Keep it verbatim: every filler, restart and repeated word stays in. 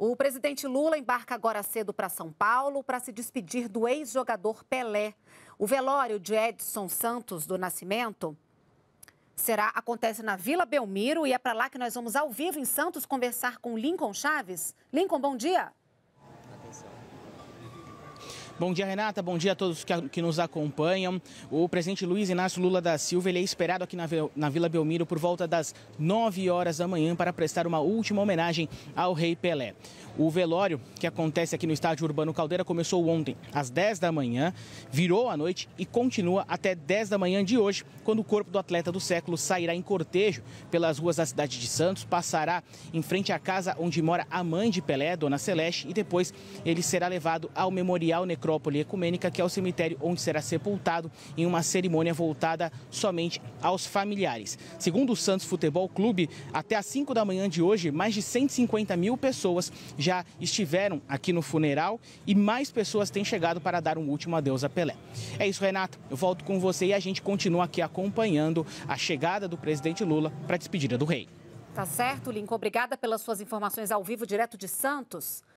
O presidente Lula embarca agora cedo para São Paulo para se despedir do ex-jogador Pelé. O velório de Edson Santos do Nascimento será, acontece na Vila Belmiro e é para lá que nós vamos ao vivo em Santos conversar com Lincoln Chaves. Lincoln, bom dia. Bom dia, Renata. Bom dia a todos que, que nos acompanham. O presidente Luiz Inácio Lula da Silva ele é esperado aqui na, na Vila Belmiro por volta das nove horas da manhã para prestar uma última homenagem ao rei Pelé. O velório, que acontece aqui no estádio Urbano Caldeira, começou ontem às dez da manhã, virou à noite e continua até dez da manhã de hoje, quando o corpo do atleta do século sairá em cortejo pelas ruas da cidade de Santos, passará em frente à casa onde mora a mãe de Pelé, dona Celeste, e depois ele será levado ao memorial necrológico Acrópole Ecumênica, que é o cemitério onde será sepultado em uma cerimônia voltada somente aos familiares. Segundo o Santos Futebol Clube, até às cinco da manhã de hoje, mais de cento e cinquenta mil pessoas já estiveram aqui no funeral e mais pessoas têm chegado para dar um último adeus a Pelé. É isso, Renato. Eu volto com você e a gente continua aqui acompanhando a chegada do presidente Lula para a despedida do rei. Tá certo, Lincoln. Obrigada pelas suas informações ao vivo, direto de Santos.